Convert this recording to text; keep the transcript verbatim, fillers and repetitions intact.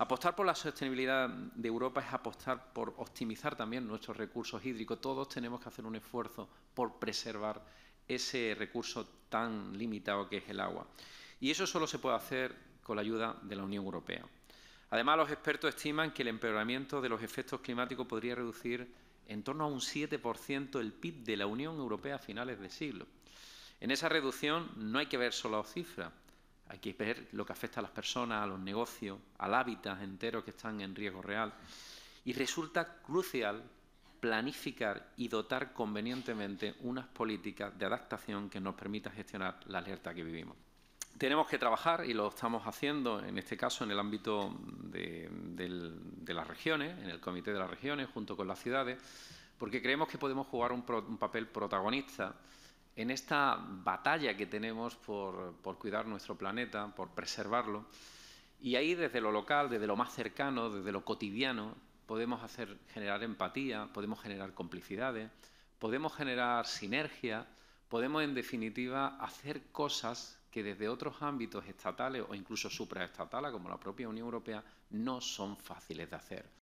Apostar por la sostenibilidad de Europa es apostar por optimizar también nuestros recursos hídricos. Todos tenemos que hacer un esfuerzo por preservar ese recurso tan limitado que es el agua. Y eso solo se puede hacer con la ayuda de la Unión Europea. Además, los expertos estiman que el empeoramiento de los efectos climáticos podría reducir en torno a un siete por ciento el P I B de la Unión Europea a finales de siglo. En esa reducción no hay que ver solo cifras, hay que ver lo que afecta a las personas, a los negocios, al hábitat entero que están en riesgo real. Y resulta crucial planificar y dotar convenientemente unas políticas de adaptación que nos permita gestionar la alerta que vivimos. Tenemos que trabajar, y lo estamos haciendo, en este caso, en el ámbito de, de, de las regiones, en el Comité de las Regiones, junto con las ciudades, porque creemos que podemos jugar un, pro, un papel protagonista en esta batalla que tenemos por, por cuidar nuestro planeta, por preservarlo. Y ahí, desde lo local, desde lo más cercano, desde lo cotidiano, podemos hacer, generar empatía, podemos generar complicidades, podemos generar sinergia, podemos, en definitiva, hacer cosas que desde otros ámbitos estatales o incluso supraestatales, como la propia Unión Europea, no son fáciles de hacer.